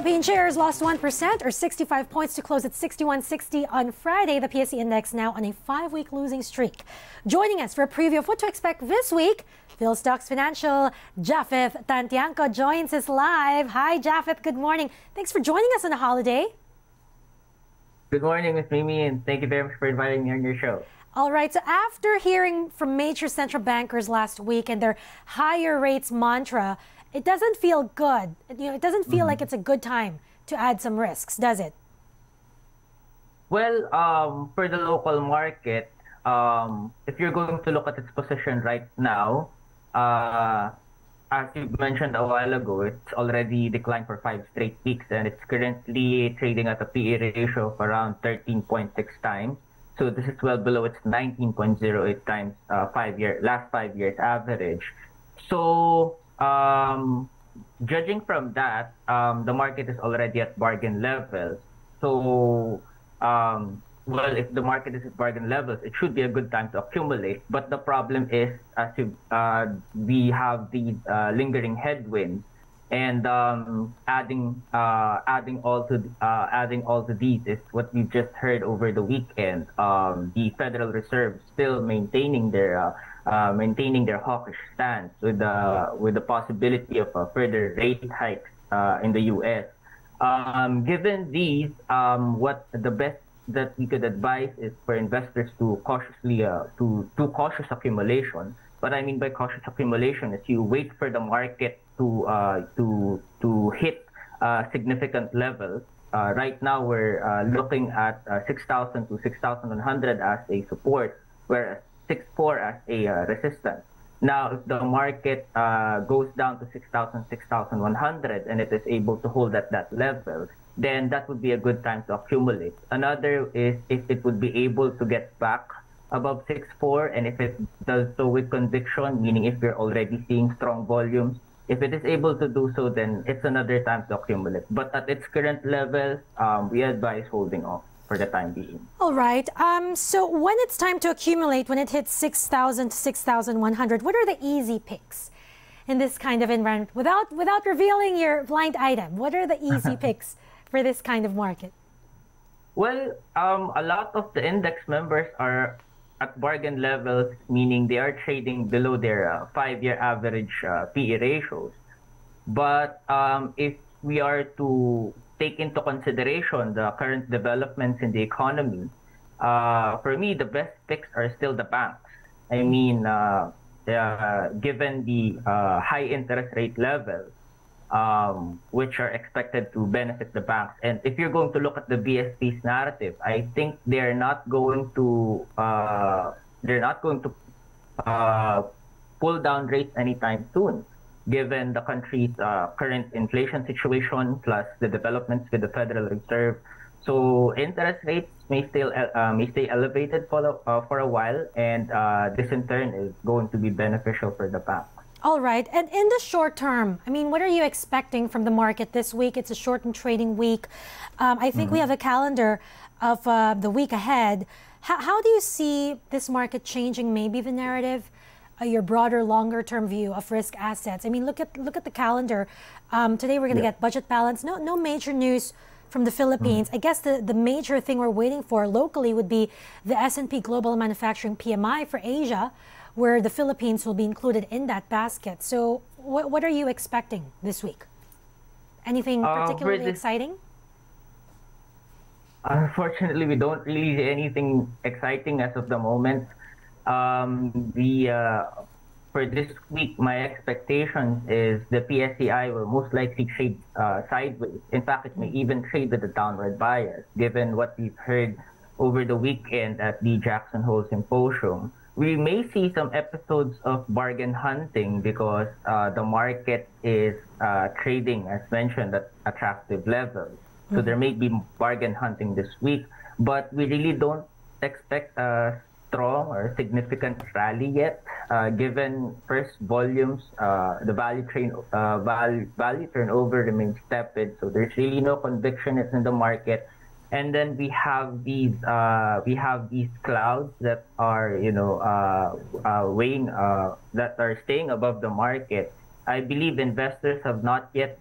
Philippine shares lost 1% or 65 points to close at 61.60 on Friday. The PSE index now on a 5-week losing streak. Joining us for a preview of what to expect this week, Phil Stocks Financial, Japhet Tantiangco joins us live. Hi, Japhet. Good morning. Thanks for joining us on a holiday. Good morning, Ms. Mimi, and thank you very much for inviting me on your show. All right, so after hearing from major central bankers last week and their higher rates mantra, it doesn't feel good. It doesn't feel like it's a good time to add some risks, does it? Well, for the local market, if you're going to look at its position right now, as you mentioned a while ago, it's already declined for 5 straight weeks, and it's currently trading at a P-E ratio of around 13.6 times. So this is well below its 19.08 times last five years average. So judging from that, the market is already at bargain levels. So well, if the market is at bargain levels, it should be a good time to accumulate. But the problem is, as we have these lingering headwinds, and adding all to these is what we just heard over the weekend. The Federal Reserve still maintaining their hawkish stance with the possibility of further rate hikes in the U.S. Given these, what the best that we could advise is for investors to do cautious accumulation. What I mean by cautious accumulation is you wait for the market to hit significant levels. Right now, we're looking at 6,000 to 6,100 as a support, whereas 6,400 as a resistance. Now, if the market goes down to 6,000, 6,100, and it is able to hold at that level, then that would be a good time to accumulate. Another is if it would be able to get back above 6.4, and if it does so with conviction, meaning if you're already seeing strong volumes, if it is able to do so, then it's another time to accumulate. But at its current level, we advise holding off for the time being. All right. So when it's time to accumulate, when it hits 6,000 to 6,100, what are the easy picks in this kind of environment? Without revealing your blind item, what are the easy picks for this kind of market? Well, a lot of the index members are at bargain levels, meaning they are trading below their 5-year average P-E ratios. But if we are to take into consideration the current developments in the economy, for me, the best picks are still the banks. I mean, given the high interest rate levels, which are expected to benefit the banks. And if you're going to look at the BSP's narrative, I think they're not going to pull down rates anytime soon, given the country's current inflation situation plus the developments with the Federal Reserve. So interest rates may stay elevated for a while, and this in turn is going to be beneficial for the banks. All right. And in the short term, I mean, what are you expecting from the market this week? It's a shortened trading week. I think we have a calendar of the week ahead. How do you see this market changing maybe the narrative, your broader, longer-term view of risk assets? I mean, look at the calendar. Today we're going to get budget balance. No major news from the Philippines. I guess the major thing we're waiting for locally would be the S&P Global Manufacturing PMI for Asia, where the Philippines will be included in that basket. So what are you expecting this week? Anything particularly exciting? Unfortunately, we don't really see anything exciting as of the moment. For this week, my expectation is the PSEI will most likely trade sideways. In fact, it may even trade with a downward bias, given what we've heard over the weekend at the Jackson Hole Symposium. We may see some episodes of bargain hunting because the market is trading, as mentioned, at attractive levels. So there may be bargain hunting this week, but we really don't expect a strong or significant rally yet, given first volumes, the value turnover remains tepid. So there's really no conviction in the market. And then we have these clouds that are staying above the market. I believe investors have not yet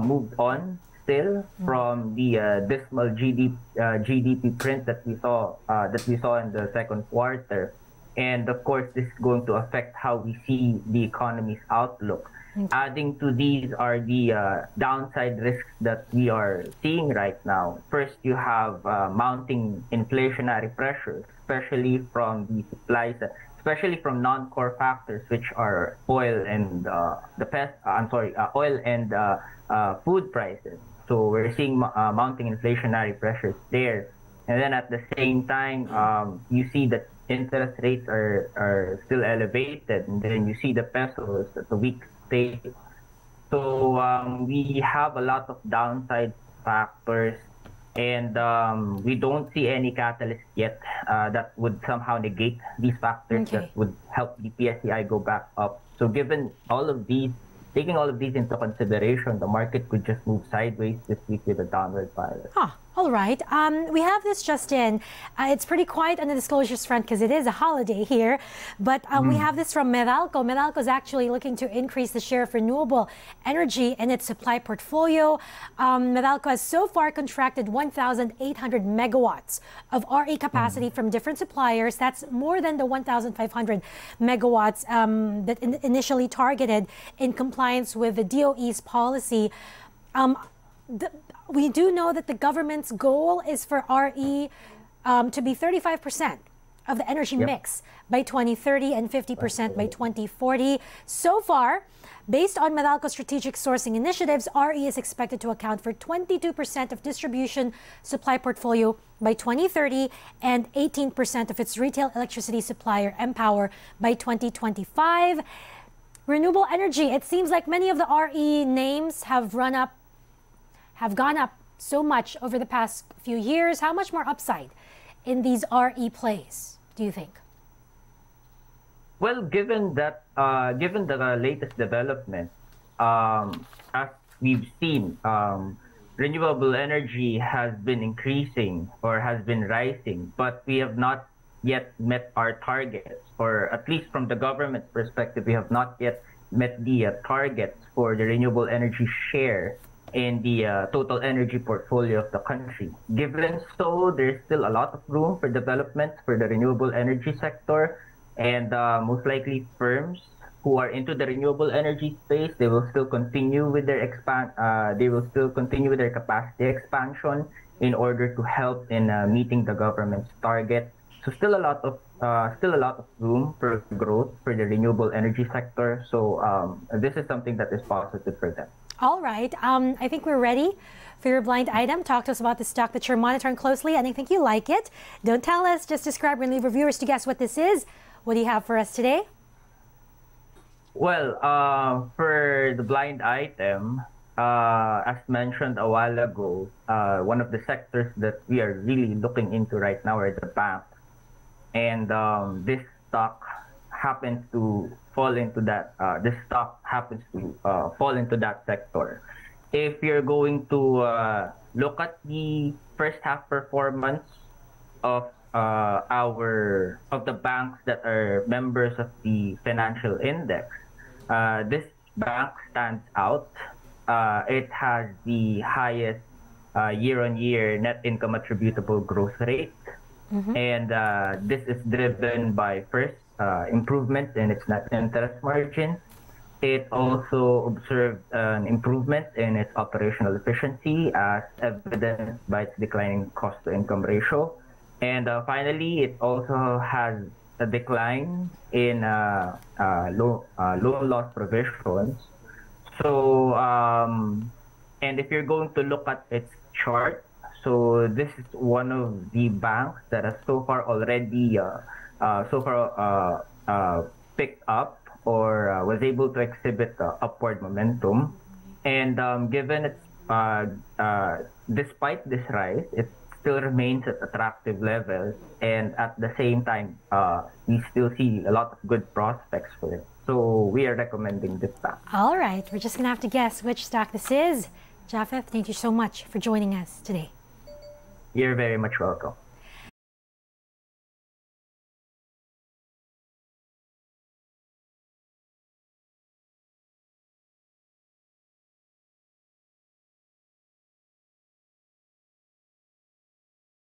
moved on still from the dismal GDP print that we saw in the second quarter, and of course this is going to affect how we see the economy's outlook. Okay. Adding to these are the downside risks that we are seeing right now. First, you have mounting inflationary pressures, especially from non-core factors, which are oil and food prices. So we're seeing mounting inflationary pressures there, and then at the same time, you see that interest rates are still elevated, and then you see the peso is at a weak state. So we have a lot of downside factors, and we don't see any catalyst yet that would somehow negate these factors that would help the PSEI go back up. So given all of these, taking all of these into consideration, the market could just move sideways this week with a downward bias. Huh. All right. We have this just in. It's pretty quiet on the disclosures front because it is a holiday here. But we have this from Meralco. Meralco is actually looking to increase the share of renewable energy in its supply portfolio. Meralco has so far contracted 1,800 megawatts of RE capacity from different suppliers. That's more than the 1,500 megawatts that initially targeted in compliance with the DOE's policy. We do know that the government's goal is for RE to be 35% of the energy mix by 2030 and 50% by 2040. So far, based on Meralco's strategic sourcing initiatives, RE is expected to account for 22% of distribution supply portfolio by 2030 and 18% of its retail electricity supplier, Empower, by 2025. Renewable energy, it seems like many of the RE names have gone up so much over the past few years. How much more upside in these RE plays, do you think? Well, given the latest development, as we've seen, renewable energy has been increasing or has been rising, but we have not yet met our targets, or at least from the government perspective, we have not yet met the targets for the renewable energy share in the total energy portfolio of the country. Given so, there's still a lot of room for development for the renewable energy sector, and most likely firms who are into the renewable energy space, they will still continue with their capacity expansion in order to help in meeting the government's target. So still a lot of room for growth for the renewable energy sector. So this is something that is positive for them. All right. I think we're ready for your blind item. Talk to us about the stock that you're monitoring closely, and I think you like it. Don't tell us. Just describe and leave our viewers to guess what this is. What do you have for us today? Well, for the blind item, as mentioned a while ago, one of the sectors that we are really looking into right now are the banks. And this stock happens to fall into that. This stock happens to fall into that sector. If you're going to look at the first half performance of the banks that are members of the financial index, this bank stands out. It has the highest year-on-year net income attributable growth rate, and this is driven by first, improvement in its net interest margin. It also observed an improvement in its operational efficiency, as evidenced by its declining cost-to-income ratio. And finally, it also has a decline in loan loss provisions. So, and if you're going to look at its chart, so this is one of the banks that has so far already picked up or was able to exhibit upward momentum, and given its despite this rise, it still remains at attractive levels, and at the same time, we still see a lot of good prospects for it. So we are recommending this stock. All right, we're just gonna have to guess which stock this is. Japhet, thank you so much for joining us today. You're very much welcome.